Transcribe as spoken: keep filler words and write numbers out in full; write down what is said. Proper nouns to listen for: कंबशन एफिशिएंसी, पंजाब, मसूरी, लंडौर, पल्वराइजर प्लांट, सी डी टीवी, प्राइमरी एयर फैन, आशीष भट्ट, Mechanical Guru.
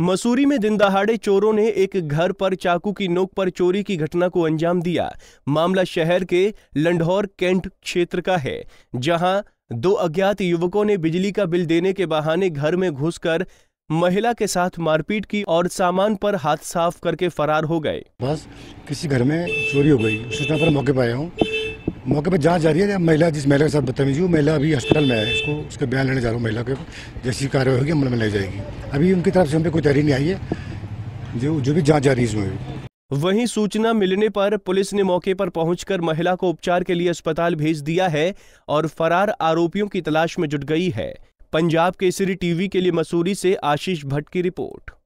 मसूरी में दिन दहाड़े चोरों ने एक घर पर चाकू की नोक पर चोरी की घटना को अंजाम दिया। मामला शहर के लंडौर कैंट क्षेत्र का है, जहां दो अज्ञात युवकों ने बिजली का बिल देने के बहाने घर में घुसकर महिला के साथ मारपीट की और सामान पर हाथ साफ करके फरार हो गए। बस किसी घर में चोरी हो गई, सूचना पर मौके पर आया हूँ। मौके पर जांच जा रही है। महिला जिस महिला के साथ बदतमीजी, वो महिला अभी हॉस्पिटल में है, इसको उसके बयान लेने जा रहा हूँ। महिला के जैसी कार्रवाई होगी अमल में लाई जाएगी। अभी उनकी तरफ से हम पे कोई तहरीर नहीं आई है, जो जो भी जाँच जा रही है इसमें। वहीं सूचना मिलने पर पुलिस ने मौके पर पहुंचकर महिला को उपचार के लिए अस्पताल भेज दिया है और फरार आरोपियों की तलाश में जुट गई है। पंजाब के सी डी टीवी के लिए मसूरी से आशीष भट्ट की रिपोर्ट।